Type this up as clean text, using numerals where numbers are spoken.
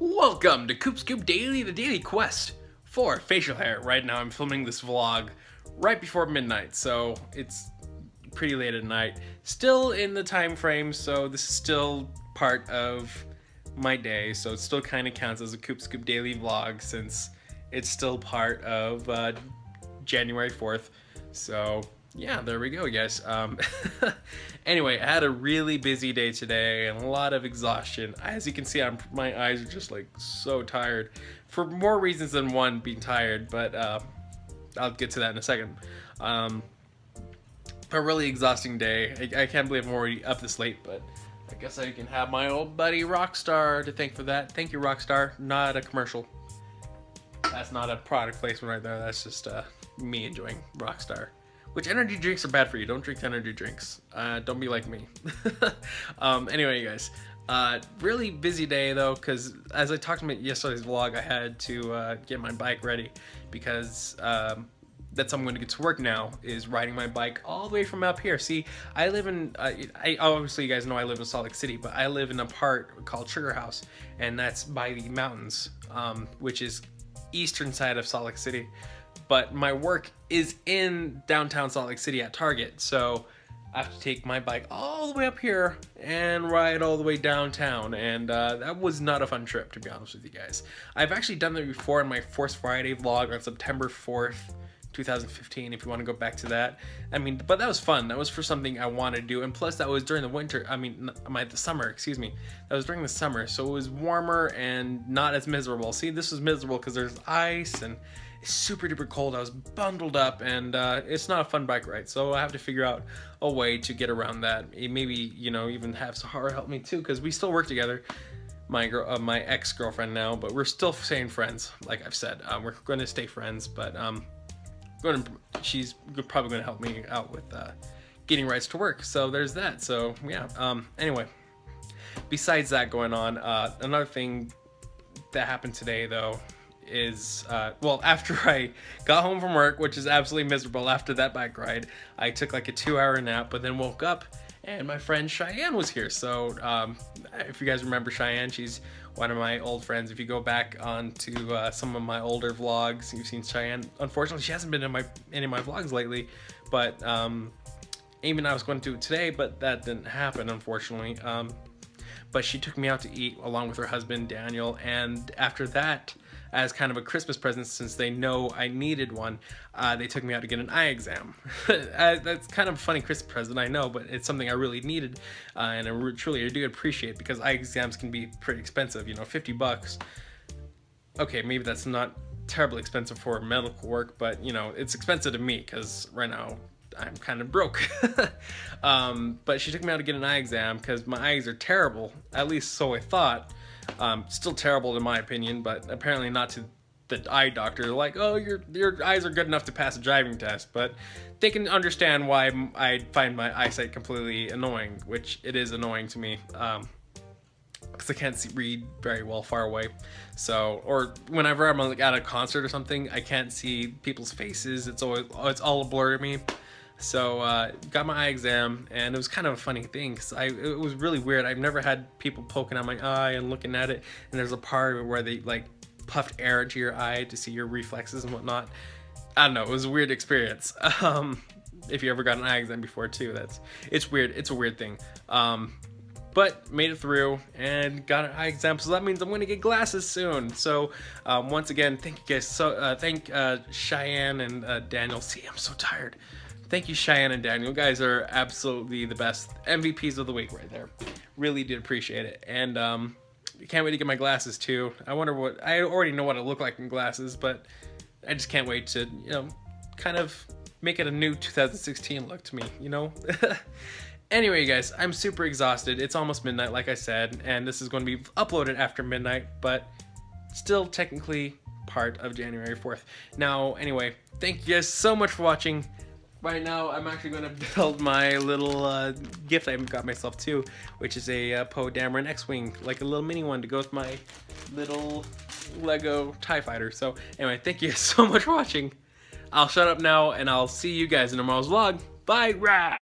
Welcome to Coop's Scoop Daily, the daily quest for facial hair. Right now I'm filming this vlog right before midnight, so it's pretty late at night. Still in the time frame, so this is still part of my day, so it still kind of counts as a Coop's Scoop Daily vlog since it's still part of January 4th. So yeah, there we go, guys. Anyway, I had a really busy day today and a lot of exhaustion. As you can see, my eyes are just like so tired for more reasons than one being tired, but I'll get to that in a second. A really exhausting day. I can't believe I'm already up this late, but I guess I can have my old buddy Rockstar to thank for that. Thank you, Rockstar. Not a commercial. That's not a product placement right there. That's just me enjoying Rockstar. Which energy drinks are bad for you. Don't drink energy drinks. Don't be like me. Anyway, you guys, really busy day though, because as I talked about yesterday's vlog, I had to get my bike ready because that's how I'm going to get to work now, is riding my bike all the way from up here. See, I live in, obviously you guys know I live in Salt Lake City, but I live in a part called Sugar House, and that's by the mountains, which is eastern side of Salt Lake City. But my work is in downtown Salt Lake City at Target, so I have to take my bike all the way up here and ride all the way downtown, and that was not a fun trip, to be honest with you guys. I've actually done that before in my Force Friday vlog on September 4th, 2015, if you want to go back to that. I mean, but that was fun. That was for something I wanted to do, and plus that was during the winter, I mean, the summer, excuse me. That was during the summer, so it was warmer and not as miserable. See, this was miserable because there's ice and super duper cold. I was bundled up, and it's not a fun bike ride, so I have to figure out a way to get around that. Maybe, you know, even have Sahara help me too, because we still work together, my ex-girlfriend now, but we're still staying friends. Like I've said, we're going to stay friends, but she's probably going to help me out with getting rides to work, so there's that. So yeah, anyway, besides that going on, another thing that happened today though is, well, after I got home from work, which is absolutely miserable after that bike ride, I took like a 2-hour nap, but then woke up and my friend Cheyenne was here. So if you guys remember Cheyenne, she's one of my old friends. If you go back onto some of my older vlogs, you've seen Cheyenne. Unfortunately, she hasn't been in any of my vlogs lately, but Amy and I was going to do it today, but that didn't happen, unfortunately. But she took me out to eat along with her husband, Daniel, and after that, as kind of a Christmas present, since they know I needed one, they took me out to get an eye exam. That's kind of a funny Christmas present, I know, but it's something I really needed, and I truly do appreciate, because eye exams can be pretty expensive, you know, $50. Okay, maybe that's not terribly expensive for medical work, but you know, it's expensive to me, because right now, I'm kind of broke. But she took me out to get an eye exam because my eyes are terrible, at least so I thought. Still terrible in my opinion, but apparently not to the eye doctor. Like, oh, your eyes are good enough to pass a driving test, but they can understand why I find my eyesight completely annoying, which it is annoying to me. Because I can't read very well far away, so, or whenever I'm like at a concert or something, I can't see people's faces. It's all a blur to me. So got my eye exam, and it was kind of a funny thing because it was really weird. I've never had people poking at my eye and looking at it, and there's a part where they like puffed air into your eye to see your reflexes and whatnot. I don't know, it was a weird experience. If you ever got an eye exam before too, it's weird. It's a weird thing. But made it through and got an eye exam, so that means I'm gonna get glasses soon. So once again, thank you guys. So thank Cheyenne and Daniel. See, I'm so tired. Thank you, Cheyenne and Daniel. You guys are absolutely the best MVPs of the week right there. Really did appreciate it. And can't wait to get my glasses too. I wonder what, I already know what I look like in glasses, but I just can't wait to, you know, kind of make it a new 2016 look to me, you know? Anyway, you guys, I'm super exhausted. It's almost midnight, like I said, and this is going to be uploaded after midnight, but still technically part of January 4th. Now, anyway, thank you guys so much for watching. Right now, I'm actually going to build my little gift I got myself too, which is a Poe Dameron X-wing, like a little mini one to go with my little Lego Tie Fighter. So, anyway, thank you guys so much for watching. I'll shut up now, and I'll see you guys in tomorrow's vlog. Bye, rah!